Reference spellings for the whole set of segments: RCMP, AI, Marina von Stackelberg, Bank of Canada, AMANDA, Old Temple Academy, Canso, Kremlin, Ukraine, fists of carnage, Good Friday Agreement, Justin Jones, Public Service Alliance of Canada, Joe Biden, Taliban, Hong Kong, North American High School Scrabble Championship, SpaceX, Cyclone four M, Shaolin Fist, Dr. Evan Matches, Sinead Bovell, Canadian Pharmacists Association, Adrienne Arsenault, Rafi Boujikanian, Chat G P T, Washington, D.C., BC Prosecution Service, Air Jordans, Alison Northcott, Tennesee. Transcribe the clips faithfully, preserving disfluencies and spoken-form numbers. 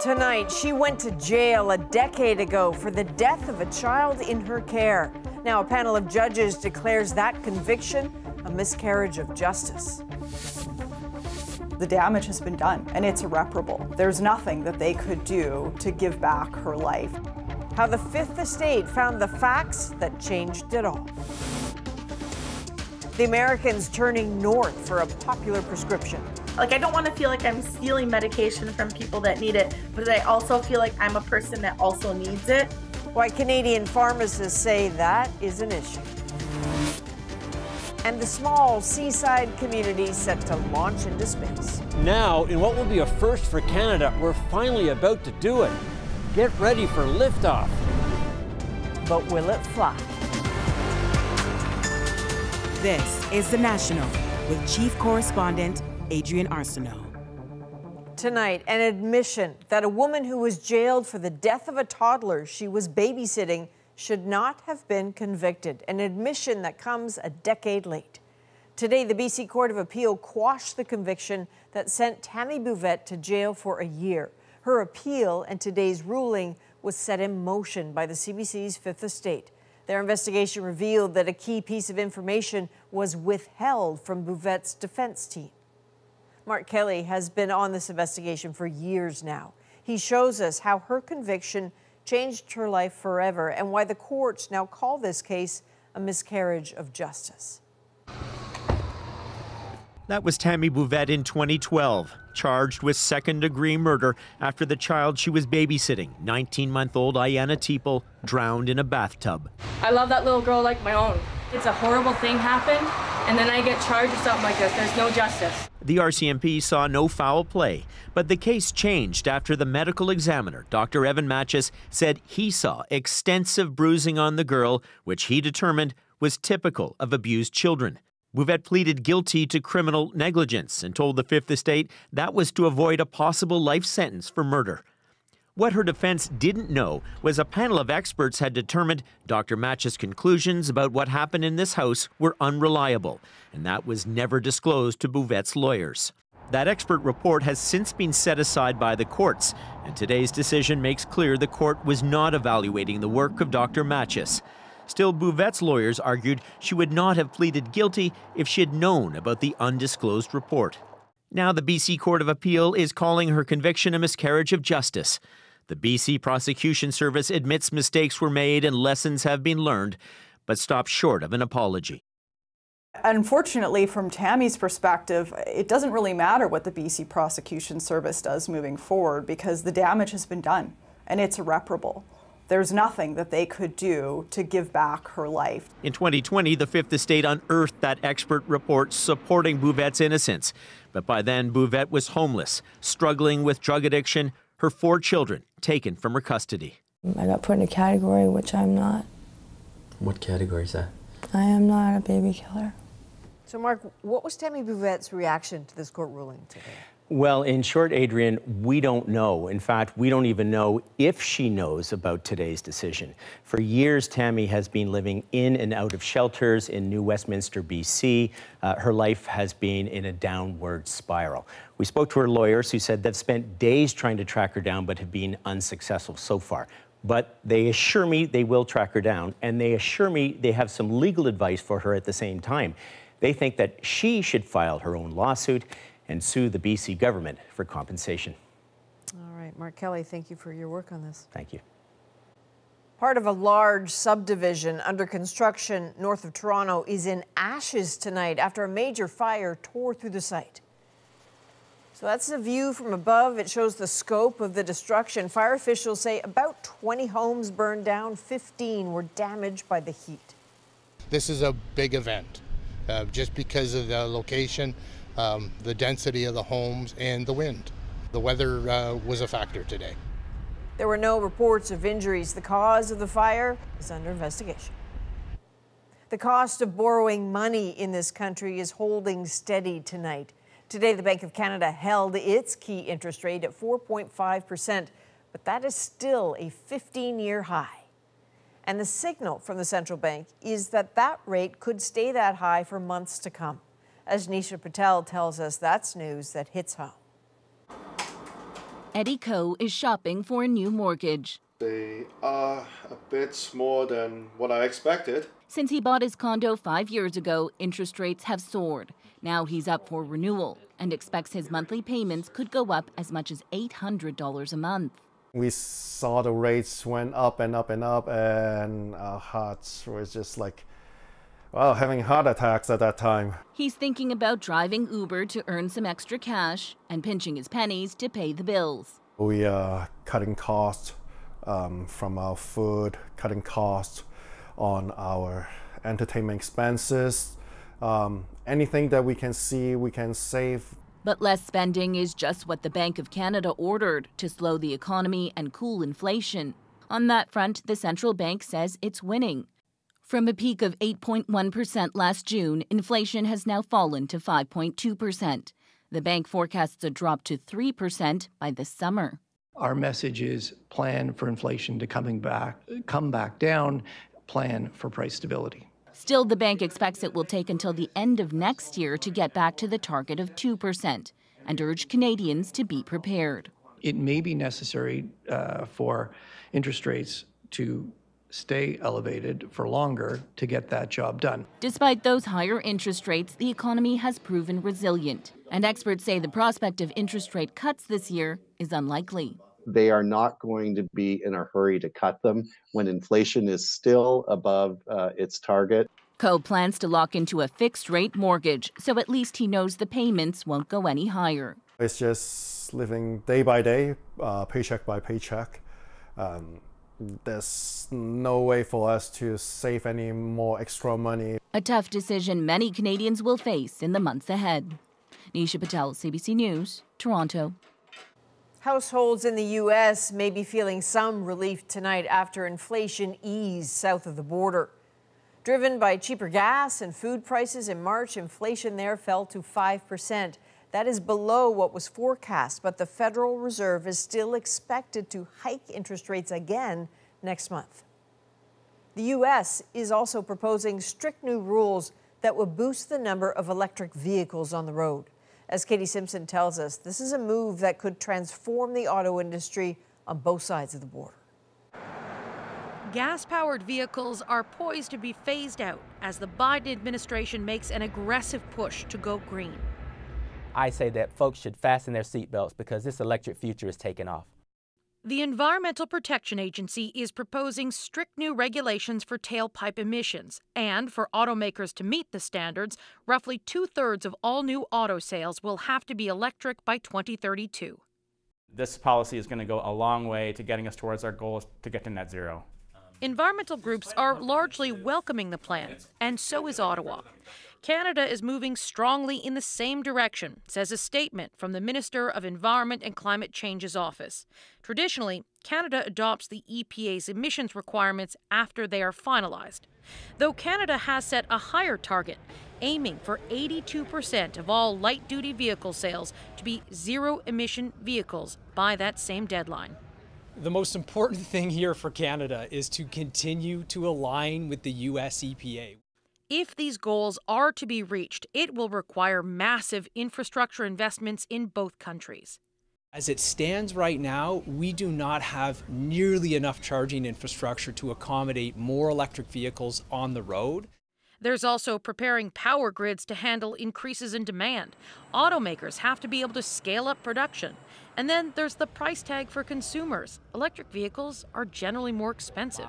tonight. She went to jail a decade ago for the death of a child in her care. Now a panel of judges declares that conviction a miscarriage of justice. The damage has been done, and it's irreparable. There's nothing that they could do to give back her life. How the Fifth Estate found the facts that changed it all. The Americans turning north for a popular prescription. Like, I don't want to feel like I'm stealing medication from people that need it, but I also feel like I'm a person that also needs it. Why Canadian pharmacists say that is an issue. And the small seaside community set to launch into space. Now, in what will be a first for Canada, we're finally about to do it. Get ready for liftoff. But will it fly? This is The National with Chief Correspondent Adrienne Arsenault. Tonight, an admission that a woman who was jailed for the death of a toddler she was babysitting should not have been convicted, an admission that comes a decade late. Today, the B C Court of Appeal quashed the conviction that sent Tammy Bouvette to jail for a year. Her appeal and today's ruling was set in motion by the C B C's Fifth Estate. Their investigation revealed that a key piece of information was withheld from Bouvette's defense team. Mark Kelly has been on this investigation for years now. He shows us how her conviction changed her life forever and why the courts now call this case a miscarriage of justice. That was Tammy Bouvette in twenty twelve, charged with second-degree murder after the child she was babysitting, nineteen-month-old Ayanna Teeple, drowned in a bathtub. I love that little girl like my own. It's a horrible thing happened, and then I get charged with something like this. There's no justice. The R C M P saw no foul play, but the case changed after the medical examiner, Doctor Evan Matches, said he saw extensive bruising on the girl, which he determined was typical of abused children. Bouvette pleaded guilty to criminal negligence and told the Fifth Estate that was to avoid a possible life sentence for murder. What her defense didn't know was a panel of experts had determined Doctor Matches' conclusions about what happened in this house were unreliable, and that was never disclosed to Bouvette's lawyers. That expert report has since been set aside by the courts, and today's decision makes clear the court was not evaluating the work of Doctor Matches. Still, Bouvette's lawyers argued she would not have pleaded guilty if she had known about the undisclosed report. Now the B C Court of Appeal is calling her conviction a miscarriage of justice. The B C Prosecution Service admits mistakes were made and lessons have been learned, but stops short of an apology. Unfortunately, from Tammy's perspective, it doesn't really matter what the B C Prosecution Service does moving forward because the damage has been done and it's irreparable. There's nothing that they could do to give back her life. In twenty twenty, the Fifth Estate unearthed that expert report supporting Bouvette's innocence. But by then, Bouvette was homeless, struggling with drug addiction, her four children taken from her custody. I got put in a category which I'm not. What category is that? I am not a baby killer. So, Mark, what was Tammy Bouvette's reaction to this court ruling today? Well, in short, Adrienne, we don't know. In fact, we don't even know if she knows about today's decision. For years, Tammy has been living in and out of shelters in New Westminster, B C. Uh, her life has been in a downward spiral. We spoke to her lawyers who said they've spent days trying to track her down but have been unsuccessful so far. But they assure me they will track her down, and they assure me they have some legal advice for her at the same time. They think that she should file her own lawsuit and sue the B C government for compensation. All right, Mark Kelly, thank you for your work on this. Thank you. Part of a large subdivision under construction north of Toronto is in ashes tonight after a major fire tore through the site. So that's the view from above. It shows the scope of the destruction. Fire officials say about twenty homes burned down, fifteen were damaged by the heat. This is a big event, uh, just because of the location. Um, the density of the homes and the wind. The weather uh, was a factor today. There were no reports of injuries. The cause of the fire is under investigation. The cost of borrowing money in this country is holding steady tonight. Today, the Bank of Canada held its key interest rate at four point five percent, but that is still a fifteen-year high. And the signal from the central bank is that that rate could stay that high for months to come. As Nisha Patel tells us, that's news that hits home. Eddie Koh is shopping for a new mortgage. They are a bit more than what I expected. Since he bought his condo five years ago, interest rates have soared. Now he's up for renewal and expects his monthly payments could go up as much as eight hundred dollars a month. We saw the rates went up and up and up, and our hearts were just like, well, having heart attacks at that time. He's thinking about driving Uber to earn some extra cash and pinching his pennies to pay the bills. We are cutting costs um, from our food, cutting costs on our entertainment expenses. Um, anything that we can see, we can save. But less spending is just what the Bank of Canada ordered to slow the economy and cool inflation. On that front, the central bank says it's winning. From a peak of eight point one percent last June, inflation has now fallen to five point two percent. The bank forecasts a drop to three percent by the summer. Our message is plan for inflation to coming back, come back down, plan for price stability. Still, the bank expects it will take until the end of next year to get back to the target of two percent and urge Canadians to be prepared. It may be necessary uh, for interest rates to stay elevated for longer to get that job done. Despite those higher interest rates, the economy has proven resilient, and experts say the prospect of interest rate cuts this year is unlikely. They are not going to be in a hurry to cut them when inflation is still above uh, its target. Koh plans to lock into a fixed-rate mortgage, so at least he knows the payments won't go any higher. It's just living day by day, uh, paycheck by paycheck. Um, There's no way for us to save any more extra money. A tough decision many Canadians will face in the months ahead. Nisha Patel, C B C News, Toronto. Households in the U S may be feeling some relief tonight after inflation eased south of the border. Driven by cheaper gas and food prices in March, inflation there fell to five percent. That is below what was forecast, but the Federal Reserve is still expected to hike interest rates again next month. The U S is also proposing strict new rules that will boost the number of electric vehicles on the road. As Katie Simpson tells us, this is a move that could transform the auto industry on both sides of the border. Gas-powered vehicles are poised to be phased out as the Biden administration makes an aggressive push to go green. I say that folks should fasten their seatbelts because this electric future is taking off. The Environmental Protection Agency is proposing strict new regulations for tailpipe emissions, and for automakers to meet the standards, roughly two-thirds of all new auto sales will have to be electric by twenty thirty-two. This policy is going to go a long way to getting us towards our goals to get to net zero. Environmental groups are largely welcoming the plan, and so is Ottawa. Canada is moving strongly in the same direction, says a statement from the Minister of Environment and Climate Change's office. Traditionally, Canada adopts the E P A's emissions requirements after they are finalized, though Canada has set a higher target, aiming for eighty-two percent of all light-duty vehicle sales to be zero-emission vehicles by that same deadline. The most important thing here for Canada is to continue to align with the U S E P A. If these goals are to be reached, it will require massive infrastructure investments in both countries. As it stands right now, we do not have nearly enough charging infrastructure to accommodate more electric vehicles on the road. There's also preparing power grids to handle increases in demand. Automakers have to be able to scale up production. And then there's the price tag for consumers. Electric vehicles are generally more expensive.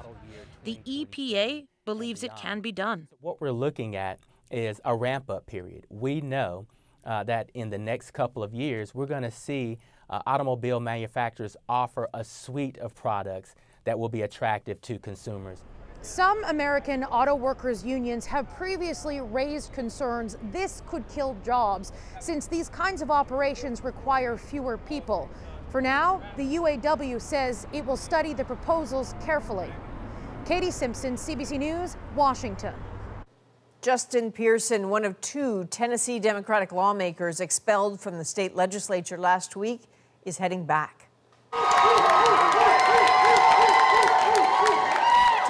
The E P A believes it can be done. What we're looking at is a ramp-up period. We know uh, that in the next couple of years, we're going to see uh, automobile manufacturers offer a suite of products that will be attractive to consumers. Some American auto workers unions have previously raised concerns this could kill jobs, since these kinds of operations require fewer people. For now, the U A W says it will study the proposals carefully. Katie Simpson, C B C News, Washington. Justin Pearson, one of two Tennessee Democratic lawmakers expelled from the state legislature last week, is heading back.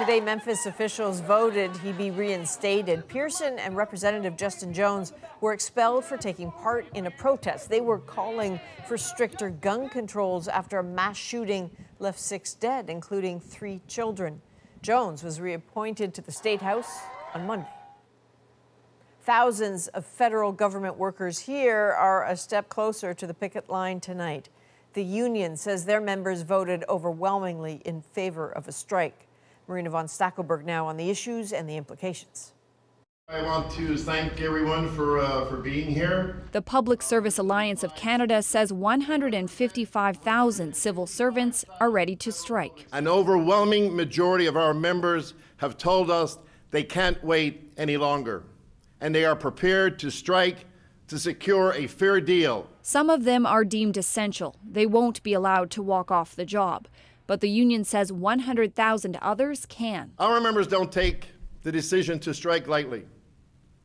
Today, Memphis officials voted he be reinstated. Pearson and Representative Justin Jones were expelled for taking part in a protest. They were calling for stricter gun controls after a mass shooting left six dead, including three children. Jones was reappointed to the State House on Monday. Thousands of federal government workers here are a step closer to the picket line tonight. The union says their members voted overwhelmingly in favor of a strike. Marina von Stackelberg now on the issues and the implications. I want to thank everyone for, uh, for being here. The Public Service Alliance of Canada says one hundred fifty-five thousand civil servants are ready to strike. An overwhelming majority of our members have told us they can't wait any longer, and they are prepared to strike to secure a fair deal. Some of them are deemed essential. They won't be allowed to walk off the job. But the union says one hundred thousand others can. Our members don't take the decision to strike lightly.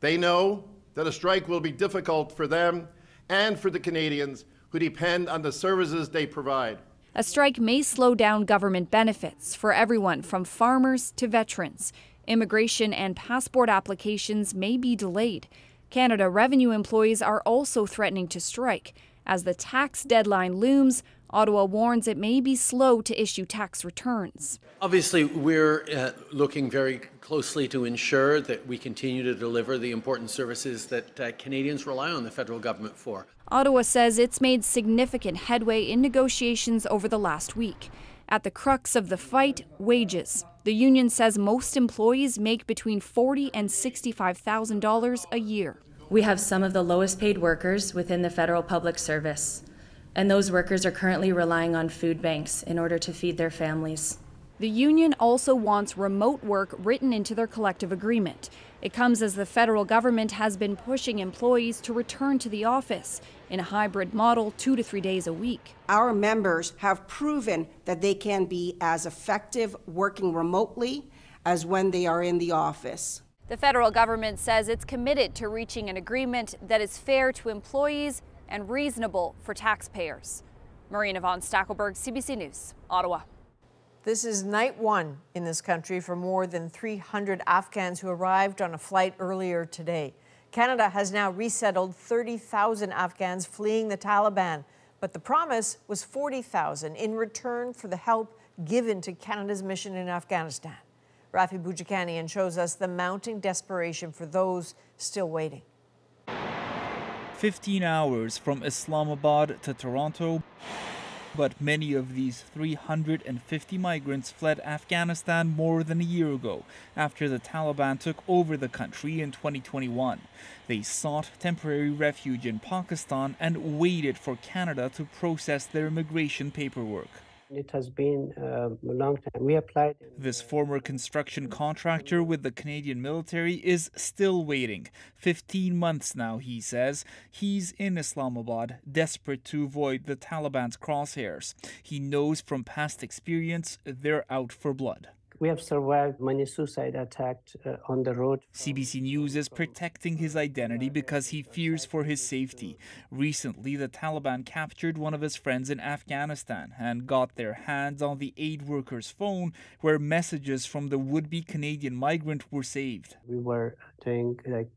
They know that a strike will be difficult for them and for the Canadians who depend on the services they provide. A strike may slow down government benefits for everyone from farmers to veterans. Immigration and passport applications may be delayed. Canada Revenue employees are also threatening to strike. As the tax deadline looms, Ottawa warns it may be slow to issue tax returns. Obviously, we're uh, looking very closely to ensure that we continue to deliver the important services that uh, Canadians rely on the federal government for. Ottawa says it's made significant headway in negotiations over the last week. At the crux of the fight, wages. The union says most employees make between forty thousand dollars and sixty-five thousand dollars a year. We have some of the lowest paid workers within the federal public service, and those workers are currently relying on food banks in order to feed their families. The union also wants remote work written into their collective agreement. It comes as the federal government has been pushing employees to return to the office in a hybrid model two to three days a week. Our members have proven that they can be as effective working remotely as when they are in the office. The federal government says it's committed to reaching an agreement that is fair to employees and reasonable for taxpayers. Marina von Stackelberg, C B C News, Ottawa. This is night one in this country for more than three hundred Afghans who arrived on a flight earlier today. Canada has now resettled thirty thousand Afghans fleeing the Taliban, but the promise was forty thousand in return for the help given to Canada's mission in Afghanistan. Rafi Boujikanian shows us the mounting desperation for those still waiting. fifteen hours from Islamabad to Toronto, but many of these three hundred fifty migrants fled Afghanistan more than a year ago after the Taliban took over the country in twenty twenty-one. They sought temporary refuge in Pakistan and waited for Canada to process their immigration paperwork. It has been uh, a long time. We applied. This former construction contractor with the Canadian military is still waiting. fifteen months now, he says. He's in Islamabad, desperate to avoid the Taliban's crosshairs. He knows from past experience they're out for blood. We have survived many suicide attacks uh, on the road. C B C News is protecting his identity because he fears for his safety. Recently, the Taliban captured one of his friends in Afghanistan and got their hands on the aid worker's phone where messages from the would-be Canadian migrant were saved. We were doing like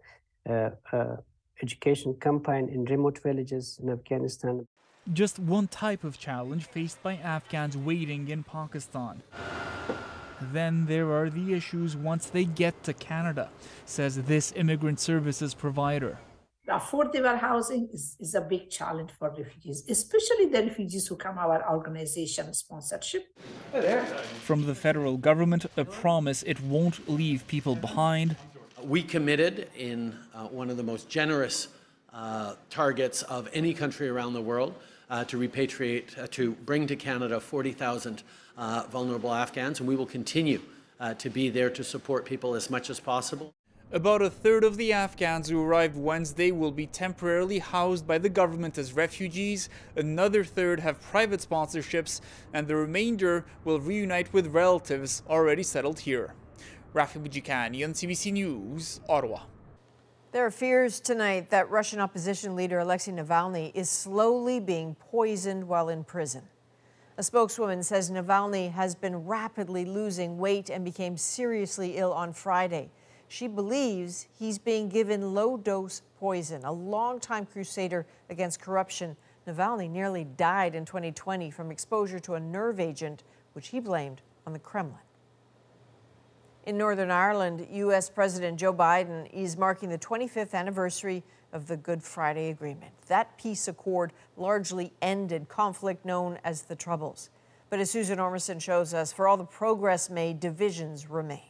uh, uh, education campaign in remote villages in Afghanistan. Just one type of challenge faced by Afghans waiting in Pakistan. Then there are the issues once they get to Canada, says this immigrant services provider. Affordable housing is, is a big challenge for refugees, especially the refugees who come our organization sponsorship. From the federal government, a promise it won't leave people behind. We committed in uh, one of the most generous uh, targets of any country around the world uh, to repatriate, uh, to bring to Canada forty thousand Uh, vulnerable Afghans, and we will continue uh, to be there to support people as much as possible. About a third of the Afghans who arrived Wednesday will be temporarily housed by the government as refugees, another third have private sponsorships, and the remainder will reunite with relatives already settled here. Rafi Boujikanian, C B C News, Ottawa. There are fears tonight that Russian opposition leader Alexei Navalny is slowly being poisoned while in prison. A A spokeswoman says Navalny has been rapidly losing weight and became seriously ill on Friday. She believes he's being given low-dose poison. A longtime crusader against corruption, Navalny nearly died in twenty twenty from exposure to a nerve agent, which he blamed on the Kremlin. In Northern Ireland, U S President Joe Biden is marking the twenty-fifth anniversary of the Good Friday Agreement. That peace accord largely ended conflict known as the Troubles. But as Susan Ormiston shows us, for all the progress made, divisions remain.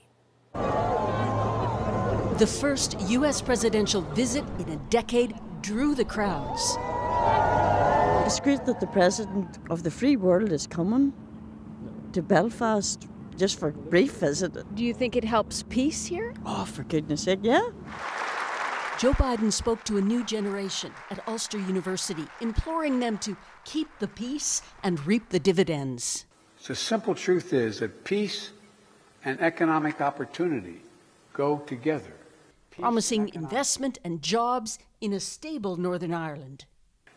The first U S presidential visit in a decade drew the crowds. It's great that the president of the free world is coming to Belfast just for a brief visit. Do you think it helps peace here? Oh, for goodness sake, yeah. Joe Biden spoke to a new generation at Ulster University, imploring them to keep the peace and reap the dividends. The simple truth is that peace and economic opportunity go together. Peace, promising and investment and jobs in a stable Northern Ireland.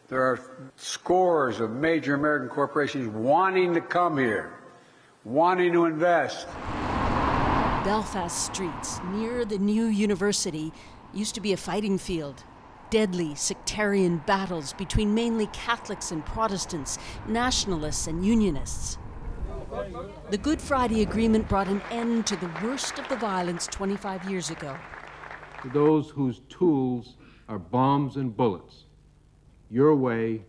There are scores of major American corporations wanting to come here, wanting to invest. Belfast streets near the new university used to be a fighting field. Deadly sectarian battles between mainly Catholics and Protestants, nationalists and unionists. The Good Friday Agreement brought an end to the worst of the violence twenty-five years ago. To those whose tools are bombs and bullets, your way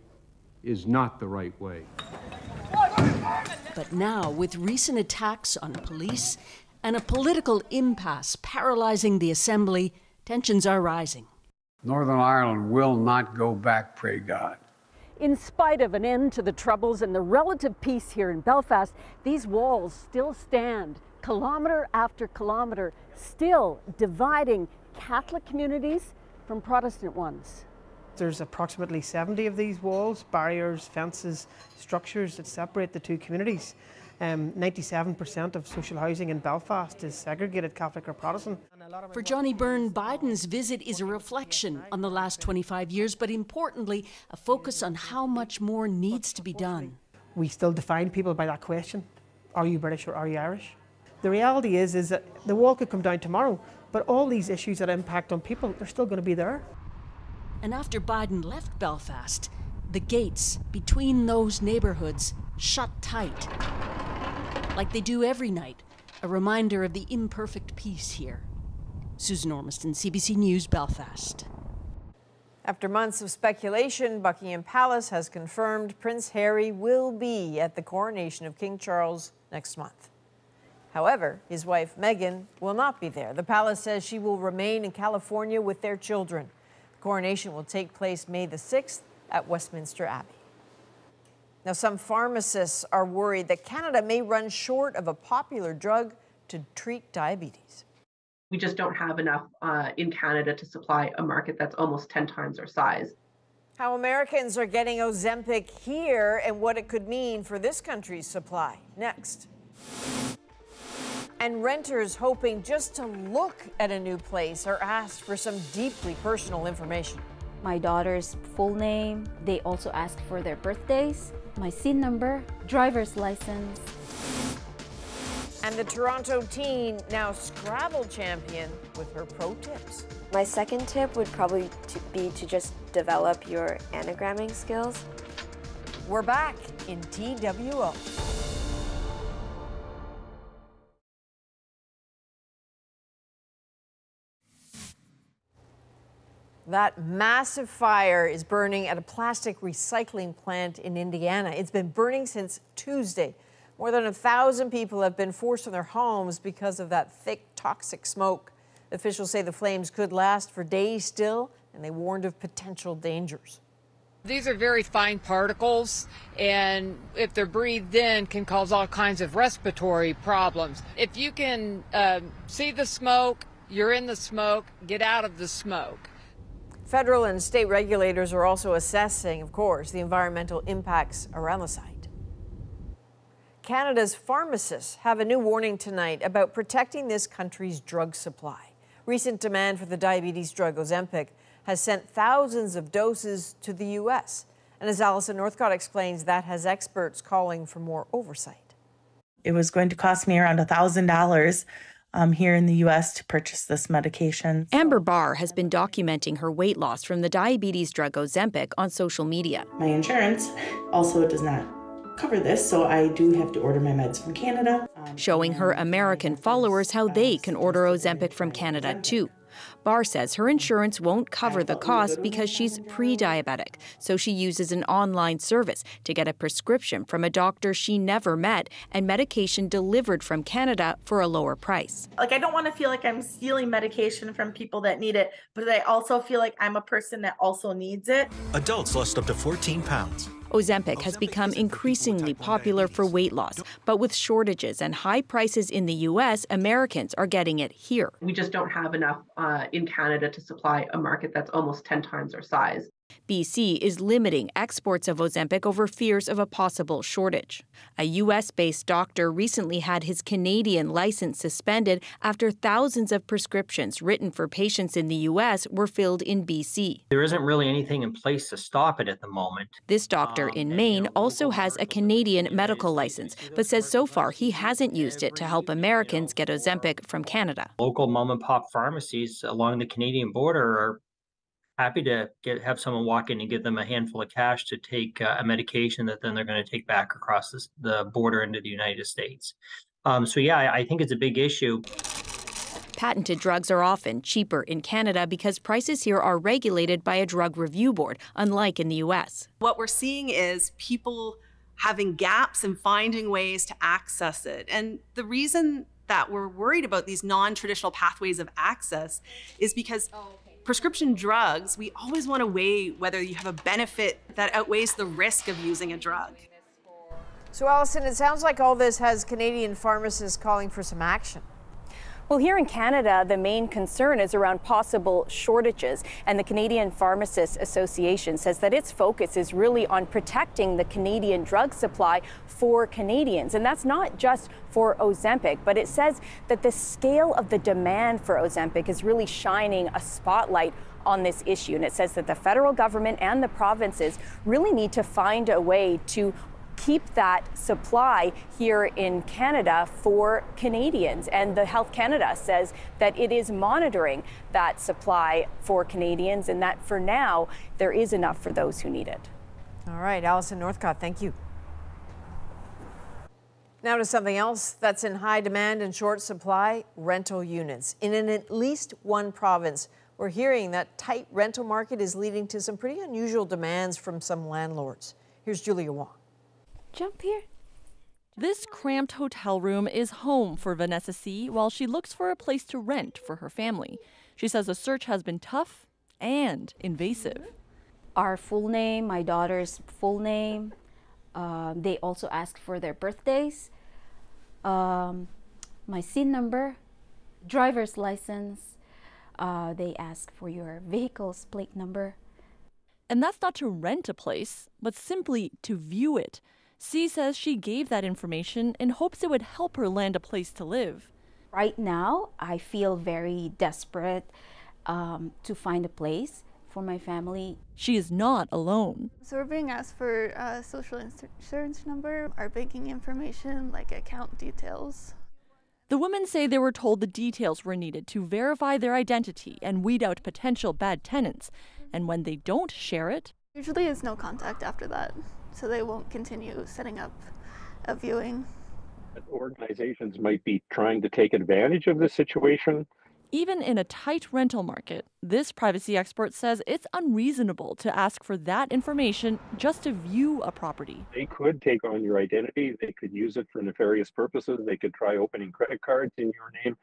is not the right way. But now, with recent attacks on police and a political impasse paralyzing the assembly, tensions are rising. Northern Ireland will not go back, pray God. In spite of an end to the Troubles and the relative peace here in Belfast, these walls still stand, kilometre after kilometre, still dividing Catholic communities from Protestant ones. There's approximately seventy of these walls, barriers, fences, structures that separate the two communities. Um, ninety-seven percent of social housing in Belfast is segregated, Catholic or Protestant. For Johnny Byrne, Biden's visit is a reflection on the last twenty-five years, but importantly, a focus on how much more needs to be done. We still define people by that question. Are you British or are you Irish? The reality is, is that the wall could come down tomorrow, but all these issues that impact on people, they're still going to be there. And after Biden left Belfast, the gates between those neighbourhoods shut tight. Like they do every night, a reminder of the imperfect peace here. Susan Ormiston, C B C News, Belfast. After months of speculation, Buckingham Palace has confirmed Prince Harry will be at the coronation of King Charles next month. However, his wife Meghan will not be there. The palace says she will remain in California with their children. The coronation will take place May the sixth at Westminster Abbey. Now, some pharmacists are worried that Canada may run short of a popular drug to treat diabetes. We just don't have enough uh, in Canada to supply a market that's almost ten times our size. How Americans are getting Ozempic here and what it could mean for this country's supply. Next. And renters hoping just to look at a new place are asked for some deeply personal information. My daughter's full name. They also ask for their birthdays, my S I N number, driver's license. And the Toronto teen, now Scrabble champion, with her pro tips. My second tip would probably to be to just develop your anagramming skills. We're back in T W O. That massive fire is burning at a plastic recycling plant in Indiana. It's been burning since Tuesday. More than a thousand people have been forced from their homes because of that thick, toxic smoke. Officials say the flames could last for days still, and they warned of potential dangers. These are very fine particles, and if they're breathed in, can cause all kinds of respiratory problems. If you can uh, see the smoke, you're in the smoke, get out of the smoke. Federal and state regulators are also assessing, of course, the environmental impacts around the site. Canada's pharmacists have a new warning tonight about protecting this country's drug supply. Recent demand for the diabetes drug Ozempic has sent thousands of doses to the U S And as Alison Northcott explains, that has experts calling for more oversight. It was going to cost me around one thousand dollars um, here in the U S to purchase this medication. Amber Barr has been documenting her weight loss from the diabetes drug Ozempic on social media. My insurance also does not cover this, so I do have to order my meds from Canada. Um, Showing her American followers how they can order Ozempic from Canada too. Barr says her insurance won't cover the cost because she's pre-diabetic, so she uses an online service to get a prescription from a doctor she never met and medication delivered from Canada for a lower price. Like, I don't want to feel like I'm stealing medication from people that need it, but I also feel like I'm a person that also needs it. Adults lost up to fourteen pounds. Ozempic has become increasingly popular for weight loss, but with shortages and high prices in the U S, Americans are getting it here. We just don't have enough uh, in Canada to supply a market that's almost ten times our size. B C is limiting exports of Ozempic over fears of a possible shortage. A U S-based doctor recently had his Canadian license suspended after thousands of prescriptions written for patients in the U S were filled in B C. There isn't really anything in place to stop it at the moment. This doctor um, in Maine also has a Canadian medical license, but says so far he hasn't used it to help Americans get Ozempic from Canada. Local mom-and-pop pharmacies along the Canadian border are happy to get, have someone walk in and give them a handful of cash to take uh, a medication that then they're going to take back across this, the border into the United States. Um, so, yeah, I, I think it's a big issue. Patented drugs are often cheaper in Canada because prices here are regulated by a drug review board, unlike in the U S. What we're seeing is people having gaps and finding ways to access it. And the reason that we're worried about these non-traditional pathways of access is because prescription drugs, we always want to weigh whether you have a benefit that outweighs the risk of using a drug. So, Alison, it sounds like all this has Canadian pharmacists calling for some action. Well, here in Canada, the main concern is around possible shortages, and the Canadian Pharmacists Association says that its focus is really on protecting the Canadian drug supply for Canadians. And that's not just for Ozempic, but it says that the scale of the demand for Ozempic is really shining a spotlight on this issue. And it says that the federal government and the provinces really need to find a way to keep that supply here in Canada for Canadians. And the Health Canada says that it is monitoring that supply for Canadians and that for now, there is enough for those who need it. All right, Alison Northcott, thank you. Now to something else that's in high demand and short supply, rental units. In an at least one province, we're hearing that tight rental market is leading to some pretty unusual demands from some landlords. Here's Julia Wong. Jump here. This cramped hotel room is home for Vanessa C. while she looks for a place to rent for her family. She says the search has been tough and invasive. Our full name, my daughter's full name. Um, they also ask for their birthdays, um, my S I N number, driver's license. Uh, they ask for your vehicle's plate number. And that's not to rent a place, but simply to view it. C says she gave that information in hopes it would help her land a place to live. Right now, I feel very desperate um, to find a place for my family. She is not alone. So we're being asked for a social insurance number, our banking information, like account details. The women say they were told the details were needed to verify their identity and weed out potential bad tenants. And when they don't share it, usually it's no contact after that. So they won't continue setting up a viewing. Organizations might be trying to take advantage of this situation. Even in a tight rental market, this privacy expert says it's unreasonable to ask for that information just to view a property. They could take on your identity. They could use it for nefarious purposes. They could try opening credit cards in your name.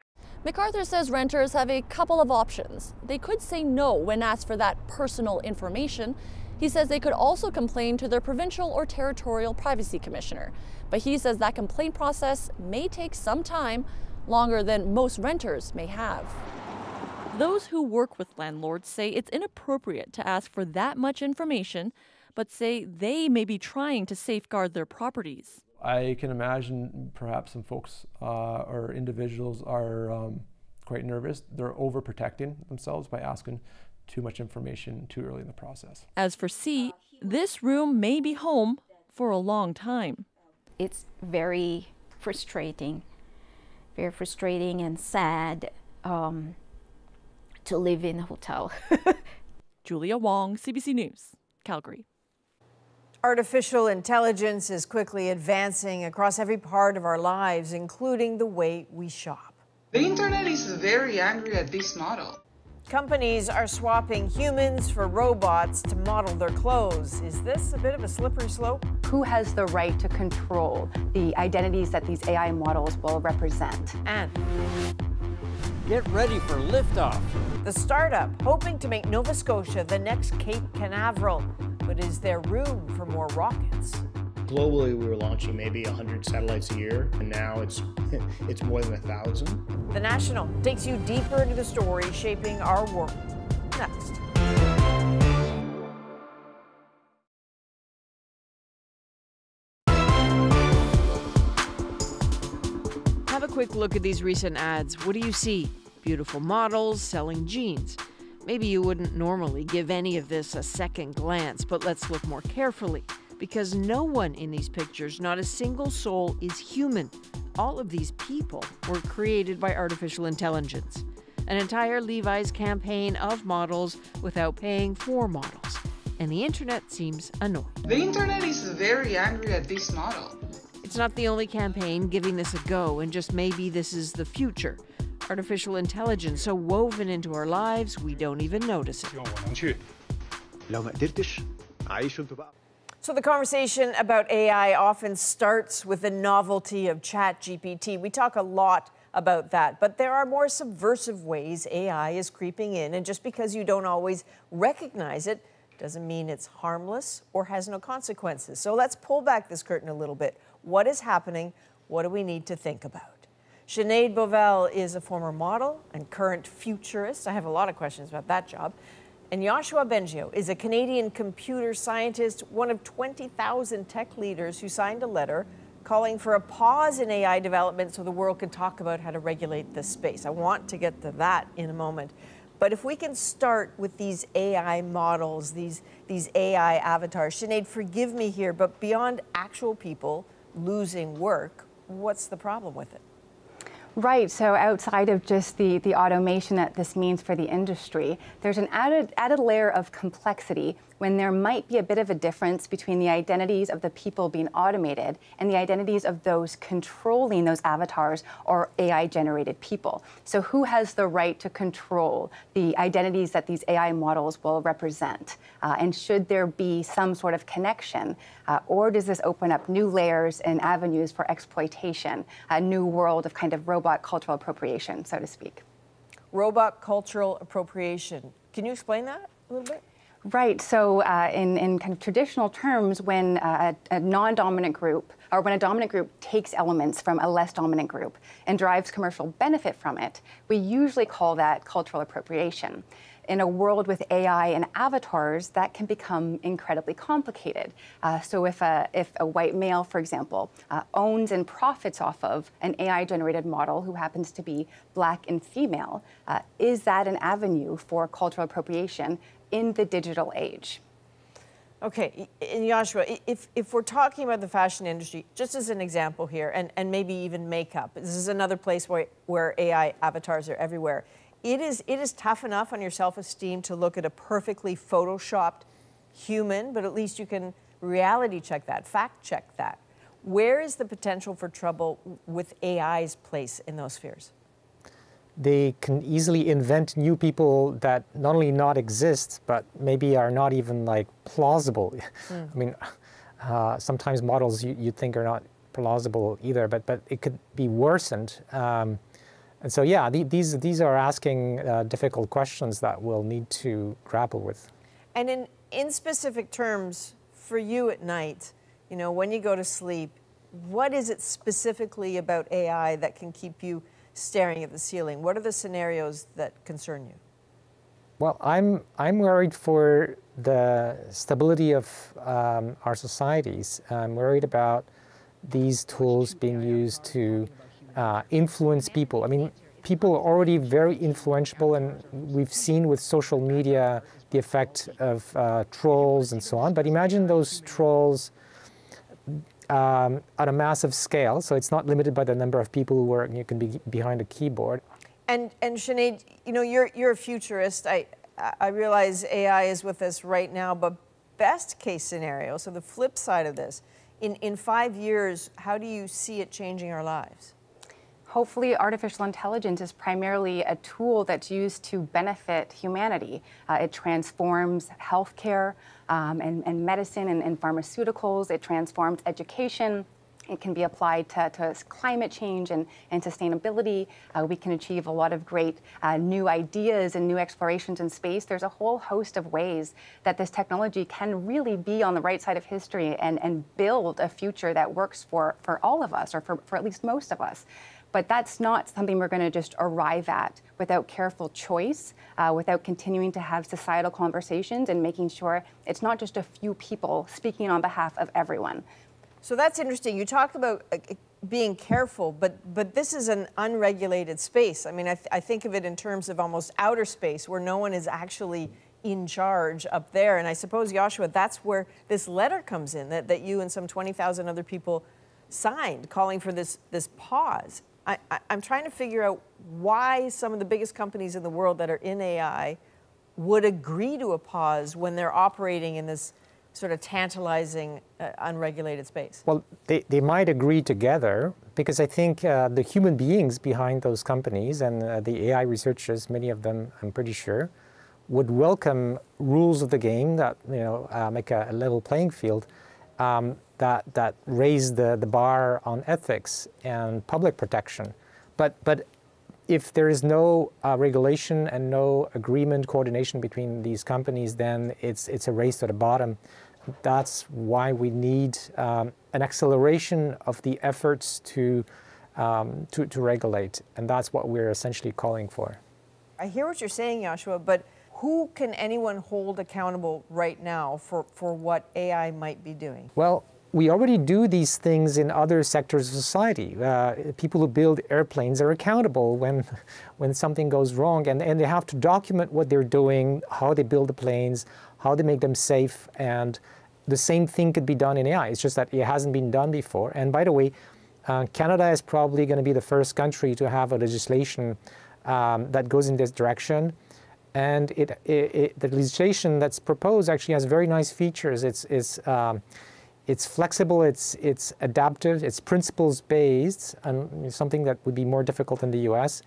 MacArthur says renters have a couple of options. They could say no when asked for that personal information. He says they could also complain to their provincial or territorial privacy commissioner. But he says that complaint process may take some time, longer than most renters may have. Those who work with landlords say it's inappropriate to ask for that much information, but say they may be trying to safeguard their properties. I can imagine perhaps some folks uh, or individuals are um, quite nervous. They're overprotecting themselves by asking too much information too early in the process. As for C, this room may be home for a long time. It's very frustrating, very frustrating and sad um, to live in a hotel. Julia Wong, C B C News, Calgary. Artificial intelligence is quickly advancing across every part of our lives, including the way we shop. The internet is very angry at this model. Companies are swapping humans for robots to model their clothes. Is this a bit of a slippery slope? Who has the right to control the identities that these A I models will represent? And get ready for liftoff. The startup hoping to make Nova Scotia the next Cape Canaveral. But is there room for more rockets? Globally, we were launching maybe one hundred satellites a year, and now it's, it's more than one thousand. The National takes you deeper into the story shaping our world. Next. Have a quick look at these recent ads. What do you see? Beautiful models selling jeans. Maybe you wouldn't normally give any of this a second glance, but let's look more carefully, because no one in these pictures, not a single soul, is human. All of these people were created by artificial intelligence. An entire Levi's campaign of models without paying for models. And the internet seems annoyed. The internet is very angry at this model. It's not the only campaign giving this a go, and just maybe this is the future. Artificial intelligence so woven into our lives, we don't even notice it. So the conversation about A I often starts with the novelty of Chat G P T. We talk a lot about that, but there are more subversive ways A I is creeping in, and just because you don't always recognize it doesn't mean it's harmless or has no consequences. So let's pull back this curtain a little bit. What is happening? What do we need to think about? Sinead Bovell is a former model and current futurist. I have a lot of questions about that job. And Yoshua Bengio is a Canadian computer scientist, one of twenty thousand tech leaders who signed a letter calling for a pause in A I development so the world can talk about how to regulate this space. I want to get to that in a moment. But if we can start with these A I models, these, these A I avatars. Sinead, forgive me here, but beyond actual people losing work, what's the problem with it? Right, so outside of just the, the automation that this means for the industry, there's an added, added layer of complexity when there might be a bit of a difference between the identities of the people being automated and the identities of those controlling those avatars or A I-generated people. So who has the right to control the identities that these A I models will represent? Uh, and should there be some sort of connection? Uh, or does this open up new layers and avenues for exploitation, a new world of kind of robot cultural appropriation, so to speak? Robot cultural appropriation. Can you explain that a little bit? Right. So uh, in, in kind of traditional terms, when uh, a, a non-dominant group or when a dominant group takes elements from a less dominant group and derives commercial benefit from it, we usually call that cultural appropriation. In a world with A I and avatars, that can become incredibly complicated. Uh, so if a, if a white male, for example, uh, owns and profits off of an A I-generated model who happens to be black and female, uh, is that an avenue for cultural appropriation in the digital age? Okay, and Yoshua, if, if we're talking about the fashion industry, just as an example here, and, and maybe even makeup, this is another place where, where A I avatars are everywhere. It is, it is tough enough on your self-esteem to look at a perfectly photoshopped human, but at least you can reality check that, fact check that. Where is the potential for trouble with A I's place in those spheres? They can easily invent new people that not only not exist, but maybe are not even like plausible. Mm. I mean, uh, sometimes models you, you think are not plausible either, but, but it could be worsened. Um, and so, yeah, the, these, these are asking uh, difficult questions that we'll need to grapple with. And in, in specific terms, for you at night, you know, when you go to sleep, what is it specifically about A I that can keep you staring at the ceiling? What are the scenarios that concern you? Well, I'm, I'm worried for the stability of um, our societies. I'm worried about these tools being used to uh, influence people. I mean, people are already very influential, and we've seen with social media the effect of uh, trolls and so on. But imagine those trolls um, on a massive scale, so it's not limited by the number of people who work, you can be behind a keyboard. And, and Sinead, you know, you're, you're a futurist. I, I realize A I is with us right now, but best case scenario, so the flip side of this, in, in five years, how do you see it changing our lives? Hopefully, artificial intelligence is primarily a tool that's used to benefit humanity. Uh, it transforms healthcare um, and, and medicine and, and pharmaceuticals. It transforms education. It can be applied to, to climate change and, and sustainability. Uh, we can achieve a lot of great uh, new ideas and new explorations in space. There's a whole host of ways that this technology can really be on the right side of history and, and build a future that works for, for all of us, or for, for at least most of us. But that's not something we're going to just arrive at without careful choice, uh, without continuing to have societal conversations and making sure it's not just a few people speaking on behalf of everyone. So that's interesting. You talked about uh, being careful, but but this is an unregulated space. I mean, I, th I think of it in terms of almost outer space, where no one is actually in charge up there. And I suppose, Yoshua, that's where this letter comes in, that, that you and some twenty thousand other people signed, calling for this, this pause. I, I, I'm trying to figure out why some of the biggest companies in the world that are in A I would agree to a pause when they're operating in this sort of tantalizing, uh, unregulated space? Well, they, they might agree together, because I think uh, the human beings behind those companies and uh, the A I researchers, many of them, I'm pretty sure, would welcome rules of the game that, you know, uh, make a, a level playing field, um, that, that raise the, the bar on ethics and public protection. But, but if there is no uh, regulation and no agreement, coordination between these companies, then it's, it's a race to the bottom. That's why we need um, an acceleration of the efforts to, um, to, to regulate. And that's what we're essentially calling for. I hear what you're saying, Yoshua, but who can anyone hold accountable right now for, for what A I might be doing? Well, we already do these things in other sectors of society. Uh, people who build airplanes are accountable when, when something goes wrong, and, and they have to document what they're doing, how they build the planes, how they make them safe, and the same thing could be done in A I. It's just that it hasn't been done before. And by the way, uh, Canada is probably going to be the first country to have a legislation um, that goes in this direction. And it, it, it, the legislation that's proposed actually has very nice features. It's, it's, um, It's flexible, it's, it's adaptive, it's principles-based, and something that would be more difficult in the U S,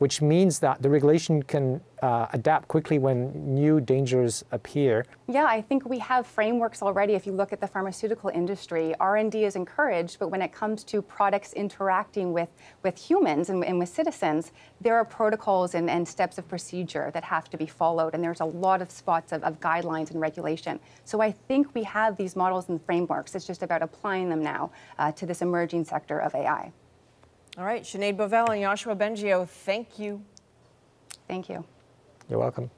which means that the regulation can uh, adapt quickly when new dangers appear. Yeah, I think we have frameworks already. If you look at the pharmaceutical industry, R and D is encouraged, but when it comes to products interacting with, with humans and, and with citizens, there are protocols and, and steps of procedure that have to be followed, and there's a lot of spots of, of guidelines and regulation. So I think we have these models and frameworks. It's just about applying them now uh, to this emerging sector of A I. All right, Sinead Bovell and Yoshua Bengio, thank you. Thank you. You're welcome.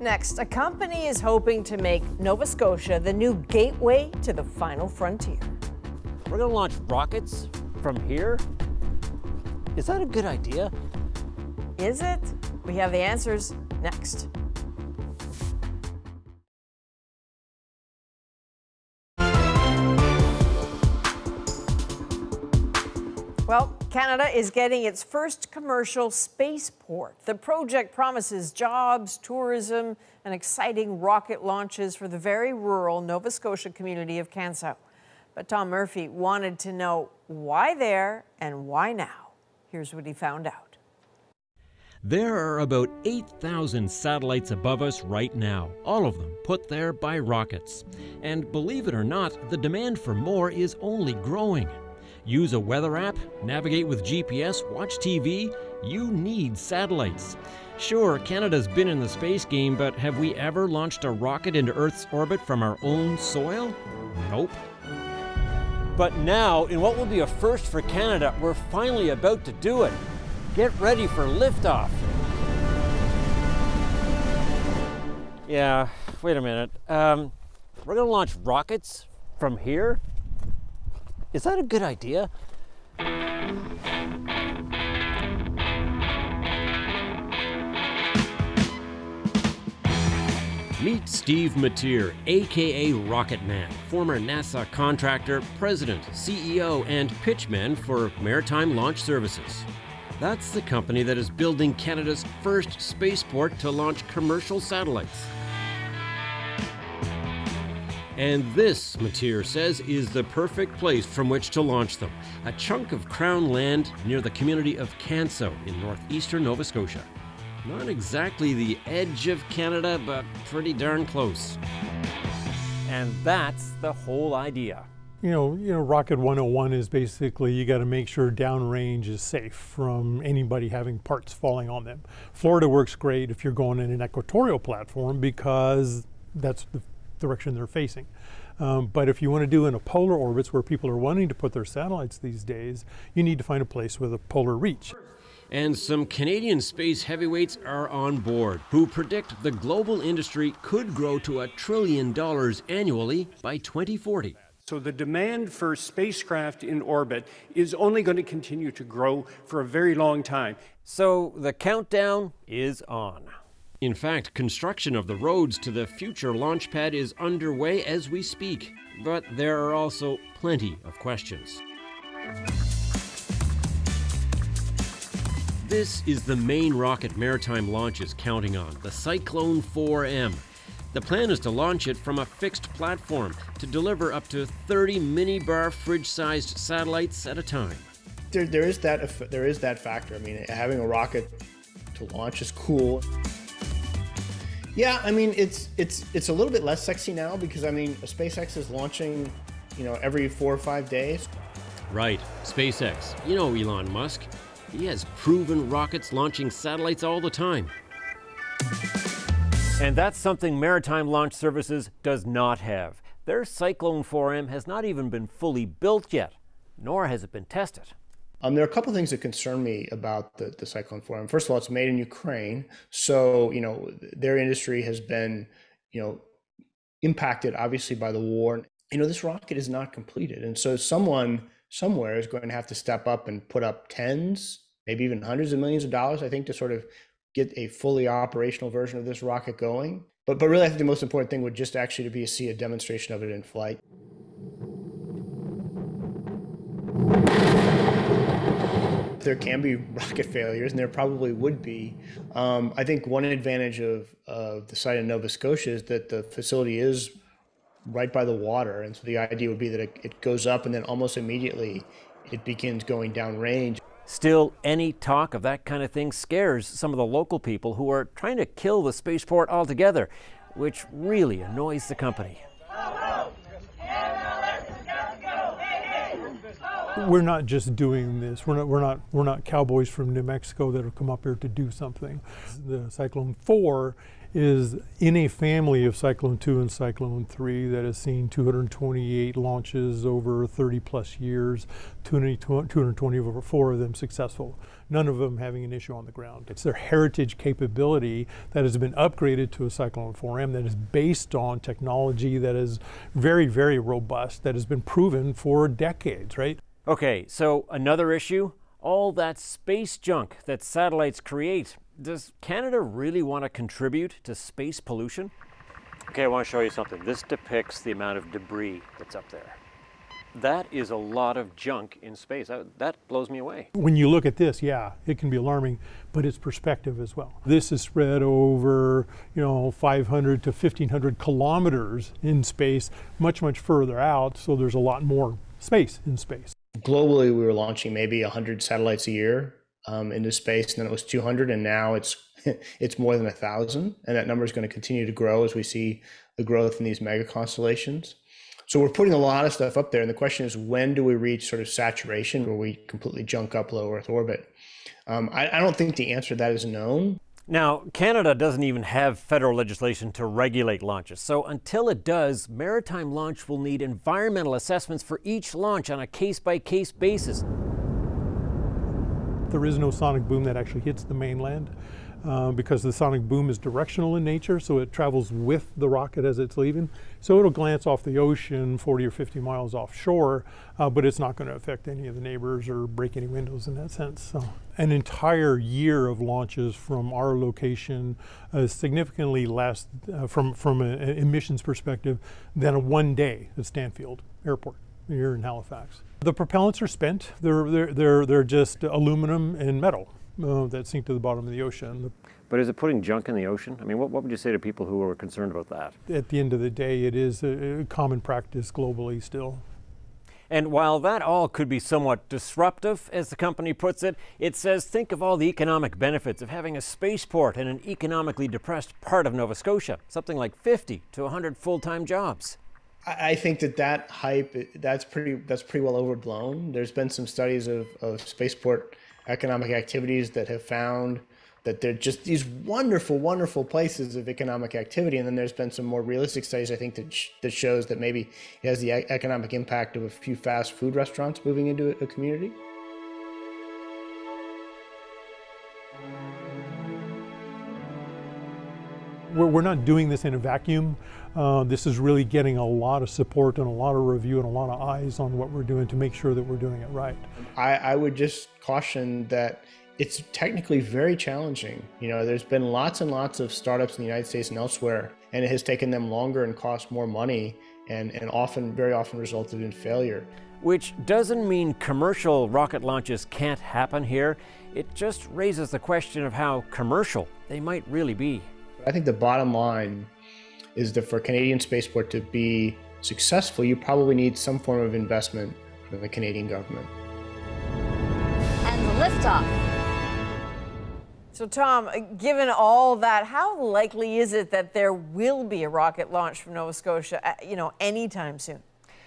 Next, a company is hoping to make Nova Scotia the new gateway to the final frontier. We're going to launch rockets from here? Is that a good idea? Is it? We have the answers next. Well, Canada is getting its first commercial spaceport. The project promises jobs, tourism, and exciting rocket launches for the very rural Nova Scotia community of Canso. But Tom Murphy wanted to know why there and why now. Here's what he found out. There are about eight thousand satellites above us right now, all of them put there by rockets. And believe it or not, the demand for more is only growing. Use a weather app, navigate with G P S, watch T V, you need satellites. Sure, Canada's been in the space game, but have we ever launched a rocket into Earth's orbit from our own soil? Nope. But now, in what will be a first for Canada, we're finally about to do it. Get ready for liftoff. Yeah, wait a minute. Um, we're gonna launch rockets from here? Is that a good idea? Meet Steve Metier, a k a. Rocket Man, former NASA contractor, president, C E O, and pitchman for Maritime Launch Services. That's the company that is building Canada's first spaceport to launch commercial satellites. And this, Metier says, is the perfect place from which to launch them, a chunk of Crown land near the community of Canso in northeastern Nova Scotia. Not exactly the edge of Canada, but pretty darn close. And that's the whole idea. You know, you know, Rocket one oh one is basically you got to make sure downrange is safe from anybody having parts falling on them. Florida works great if you're going in an equatorial platform because that's the direction they're facing. Um, but if you want to do in a polar orbits where people are wanting to put their satellites these days, you need to find a place with a polar reach. And some Canadian space heavyweights are on board, who predict the global industry could grow to a trillion dollars annually by twenty forty. So the demand for spacecraft in orbit is only going to continue to grow for a very long time. So the countdown is on. In fact, construction of the roads to the future launch pad is underway as we speak, but there are also plenty of questions. This is the main rocket Maritime Launch is counting on, the Cyclone four M. The plan is to launch it from a fixed platform to deliver up to thirty minibar fridge-sized satellites at a time. There, there, is that, there is that factor. I mean, having a rocket to launch is cool. Yeah, I mean, it's it's it's a little bit less sexy now because, I mean, SpaceX is launching, you know, every four or five days. Right, SpaceX. You know Elon Musk. He has proven rockets launching satellites all the time. And that's something Maritime Launch Services does not have. Their Cyclone four M has not even been fully built yet, nor has it been tested. Um, there are a couple of things that concern me about the, the Cyclone four M. First of all, it's made in Ukraine. So, you know, their industry has been, you know, impacted obviously by the war. You know, this rocket is not completed. And so someone somewhere is going to have to step up and put up tens, maybe even hundreds of millions of dollars, I think, to sort of get a fully operational version of this rocket going. But, but really, I think the most important thing would just actually to be to see a demonstration of it in flight. There can be rocket failures, and there probably would be. Um, I think one advantage of, of the site in Nova Scotia is that the facility is right by the water, and so the idea would be that it, it goes up and then almost immediately it begins going downrange. Still, any talk of that kind of thing scares some of the local people who are trying to kill the spaceport altogether, which really annoys the company. We're not just doing this. We're not, we're not, we're not cowboys from New Mexico that have come up here to do something. The Cyclone four is in a family of Cyclone two and Cyclone three that has seen two hundred twenty-eight launches over thirty plus years, two hundred twenty-four of them successful, none of them having an issue on the ground. It's their heritage capability that has been upgraded to a Cyclone four M that is based on technology that is very, very robust, that has been proven for decades, right? Okay, so another issue, all that space junk that satellites create. Does Canada really want to contribute to space pollution? Okay, I want to show you something. This depicts the amount of debris that's up there. That is a lot of junk in space. That, that blows me away. When you look at this, yeah, it can be alarming, but it's perspective as well. This is spread over, you know, five hundred to fifteen hundred kilometers in space, much, much further out, so there's a lot more space in space. Globally, we were launching maybe one hundred satellites a year um, into space, and then it was two hundred, and now it's it's more than one thousand, and that number is going to continue to grow as we see the growth in these mega constellations. So we're putting a lot of stuff up there, and the question is, when do we reach sort of saturation where we completely junk up low Earth orbit? Um, I, I don't think the answer to that is known. Now, Canada doesn't even have federal legislation to regulate launches, so until it does, Maritime Launch will need environmental assessments for each launch on a case-by-case basis. There is no sonic boom that actually hits the mainland. uh, because the sonic boom is directional in nature, so it travels with the rocket as it's leaving. So it'll glance off the ocean forty or fifty miles offshore, uh, but it's not going to affect any of the neighbors or break any windows in that sense. So an entire year of launches from our location uh, significantly less uh, from, from an emissions perspective than a one day at Stanfield Airport here in Halifax. The propellants are spent. They're, they're, they're, they're just aluminum and metal uh, that sink to the bottom of the ocean. But is it putting junk in the ocean? I mean, what, what would you say to people who are concerned about that? At the end of the day, it is a common practice globally still. And while that all could be somewhat disruptive, as the company puts it, it says think of all the economic benefits of having a spaceport in an economically depressed part of Nova Scotia, something like fifty to one hundred full-time jobs. I think that that hype, that's pretty, that's pretty well overblown. There's been some studies of, of spaceport economic activities that have found that they're just these wonderful, wonderful places of economic activity. And then there's been some more realistic studies, I think, that, sh that shows that maybe it has the e economic impact of a few fast food restaurants moving into a community. We're not doing this in a vacuum. Uh, this is really getting a lot of support and a lot of review and a lot of eyes on what we're doing to make sure that we're doing it right. I, I would just caution that it's technically very challenging. You know, there's been lots and lots of startups in the United States and elsewhere, and it has taken them longer and cost more money and, and often, very often resulted in failure. Which doesn't mean commercial rocket launches can't happen here. It just raises the question of how commercial they might really be. I think the bottom line is that for Canadian spaceport to be successful, you probably need some form of investment from the Canadian government. And the liftoff. So Tom, given all that, how likely is it that there will be a rocket launch from Nova Scotia, you know, anytime soon?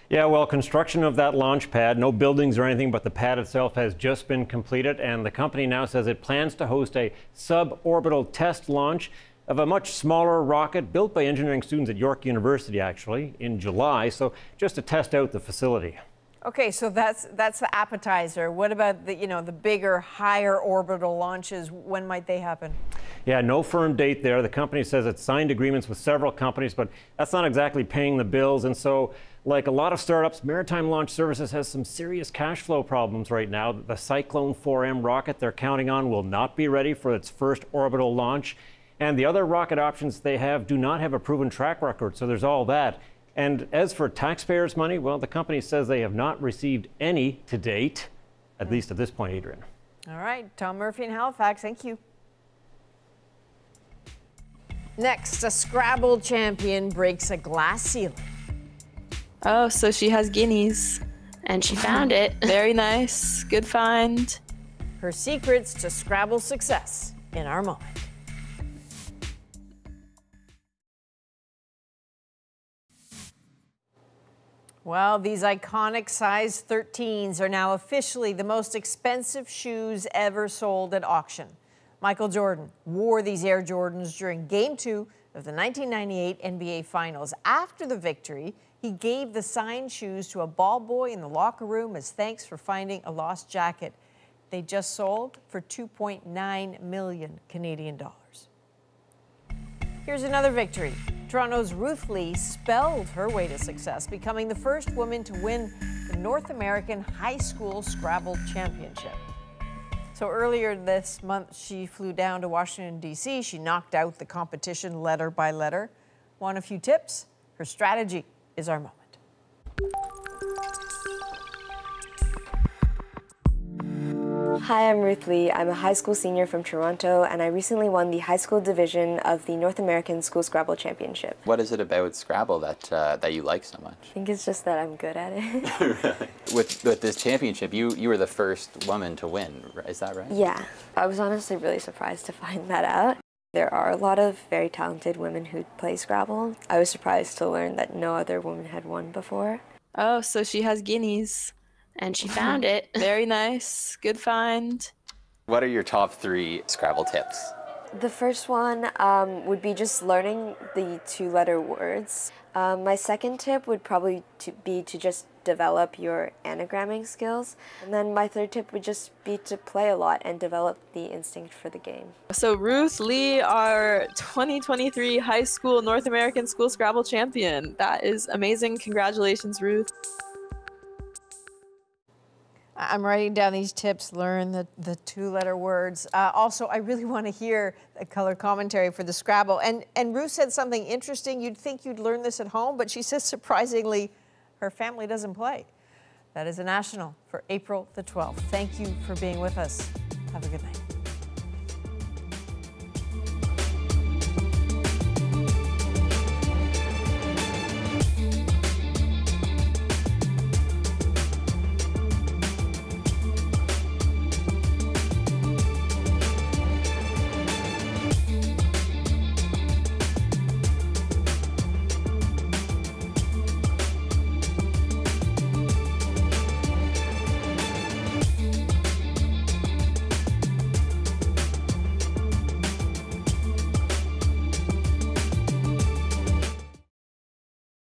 Yeah, well, construction of that launch pad, no buildings or anything, but the pad itself has just been completed, and the company now says it plans to host a suborbital test launch of a much smaller rocket built by engineering students at York University, actually, in July, so just to test out the facility. Okay, so that's that's the appetizer. What about the, you know, the bigger, higher orbital launches? When might they happen? Yeah, no firm date there. The company says it's signed agreements with several companies, but that's not exactly paying the bills. And so, like a lot of startups, Maritime Launch Services has some serious cash flow problems right now. The Cyclone four M rocket they're counting on will not be ready for its first orbital launch. And the other rocket options they have do not have a proven track record, so there's all that. And as for taxpayers' money, well, the company says they have not received any to date, at least at this point, Adrienne. All right, Tom Murphy in Halifax, thank you. Next, a Scrabble champion breaks a glass ceiling. Oh, so she has guineas, and she found it. Very nice, good find. Her secrets to Scrabble success in our moment. Well, these iconic size thirteens are now officially the most expensive shoes ever sold at auction. Michael Jordan wore these Air Jordans during Game two of the nineteen ninety-eight N B A Finals. After the victory, he gave the signed shoes to a ball boy in the locker room as thanks for finding a lost jacket. They just sold for two point nine million Canadian dollars. Here's another victory. Toronto's Ruth Lee spelled her way to success, becoming the first woman to win the North American High School Scrabble Championship. So earlier this month, she flew down to Washington, D C She knocked out the competition letter by letter. Want a few tips? Her strategy is our moment. Hi, I'm Ruth Lee. I'm a high school senior from Toronto, and I recently won the high school division of the North American School Scrabble Championship. What is it about Scrabble that uh, that you like so much? I think it's just that I'm good at it. Really? With with this championship, you you were the first woman to win. Is that right? Yeah, I was honestly really surprised to find that out. There are a lot of very talented women who play Scrabble. I was surprised to learn that no other woman had won before. Oh, so she has guineas. And she found it. Very nice. Good find. What are your top three Scrabble tips? The first one um, would be just learning the two-letter words. Um, my second tip would probably to be to just develop your anagramming skills. And then my third tip would just be to play a lot and develop the instinct for the game. So Ruth Lee, our twenty twenty-three high school North American School Scrabble champion. That is amazing. Congratulations, Ruth. I'm writing down these tips, learn the, the two-letter words. Uh, also, I really want to hear the color commentary for the Scrabble. And, and Ruth said something interesting. You'd think you'd learn this at home, but she says, surprisingly, her family doesn't play. That is The National for April the twelfth. Thank you for being with us. Have a good night.